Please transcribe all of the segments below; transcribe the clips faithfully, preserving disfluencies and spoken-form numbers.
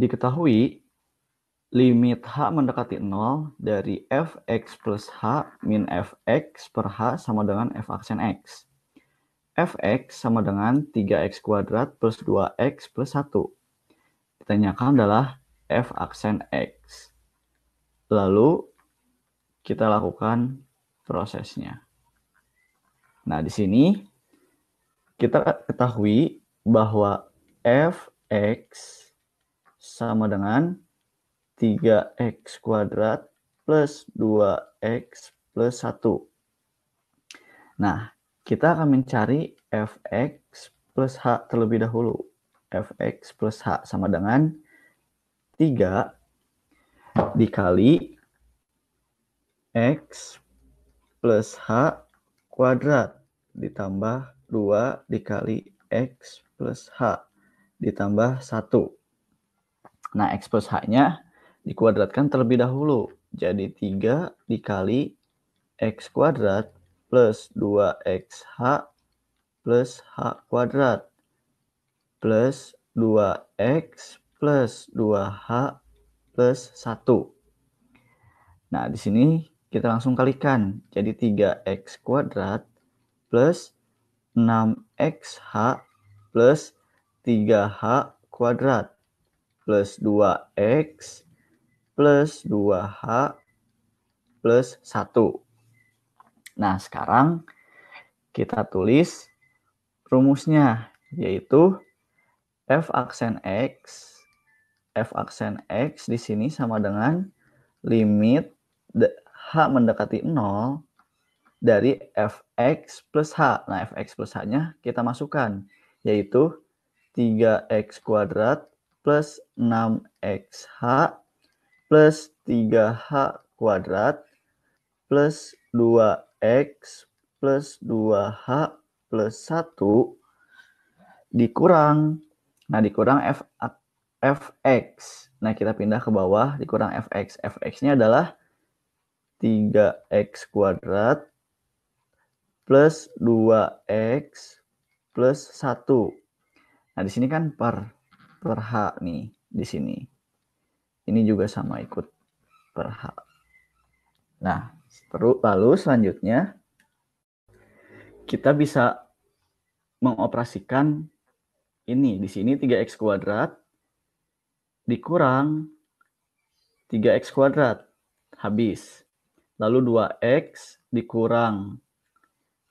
Diketahui limit H mendekati nol dari F X plus H min F X per H sama dengan F aksen X. F X sama dengan tiga X kuadrat plus dua X plus satu. Ditanyakan adalah F aksen X. Lalu kita lakukan prosesnya. Nah, di sini kita ketahui bahwa F X sama dengan tiga X kuadrat plus dua X plus satu. Nah, kita akan mencari F X plus H terlebih dahulu. F X plus H sama dengan tiga dikali X plus H kuadrat ditambah dua dikali X plus H ditambah satu. Nah, X plus H-nya dikuadratkan terlebih dahulu. Jadi tiga dikali X kuadrat plus dua X H plus H kuadrat plus dua X plus dua H plus satu. Nah, di sini kita langsung kalikan. Jadi tiga X kuadrat plus enam X H plus tiga H kuadrat plus dua X plus dua H plus satu. Nah, sekarang kita tulis rumusnya, yaitu F aksen X. F aksen X di sini sama dengan limit H mendekati nol dari F X plus H. Nah, F X plus H-nya kita masukkan, yaitu tiga X kuadrat plus enam X H plus tiga H kuadrat plus dua X plus dua H plus satu dikurang. Nah, dikurang F, F X. Nah, kita pindah ke bawah, dikurang F X. F X-nya adalah tiga X kuadrat plus dua X plus satu. Nah, di sini kan per, per H nih, di sini. Ini juga sama ikut per H. Nah, lalu selanjutnya kita bisa mengoperasikan ini. Di sini tiga X kuadrat dikurang tiga X kuadrat, habis. Lalu dua X dikurang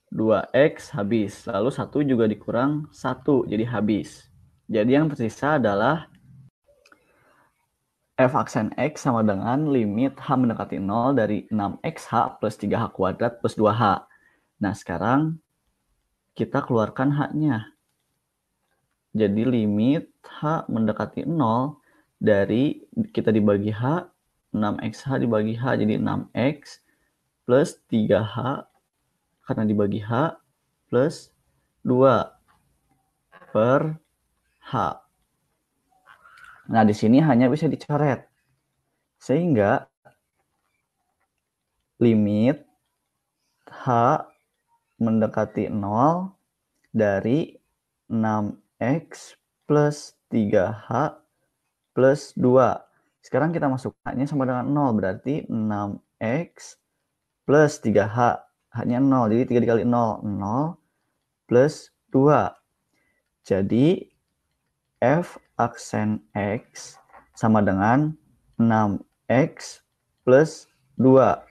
dua X, habis. Lalu satu juga dikurang satu, jadi habis. Jadi yang tersisa adalah F aksen X sama dengan limit H mendekati nol dari enam X H plus tiga H kuadrat plus dua H. Nah, sekarang kita keluarkan H-nya. Jadi limit H mendekati nol dari, kita dibagi H, enam X H dibagi H, jadi enam X plus tiga H karena dibagi H plus dua per H. Nah, di sini hanya bisa dicoret, sehingga limit H mendekati nol dari enam X plus tiga H plus dua. Sekarang kita masuk H-nya sama dengan nol, berarti enam X plus tiga H. H-nya nol, jadi tiga dikali nol, nol plus dua. Jadi F aksen X sama dengan enam X plus dua.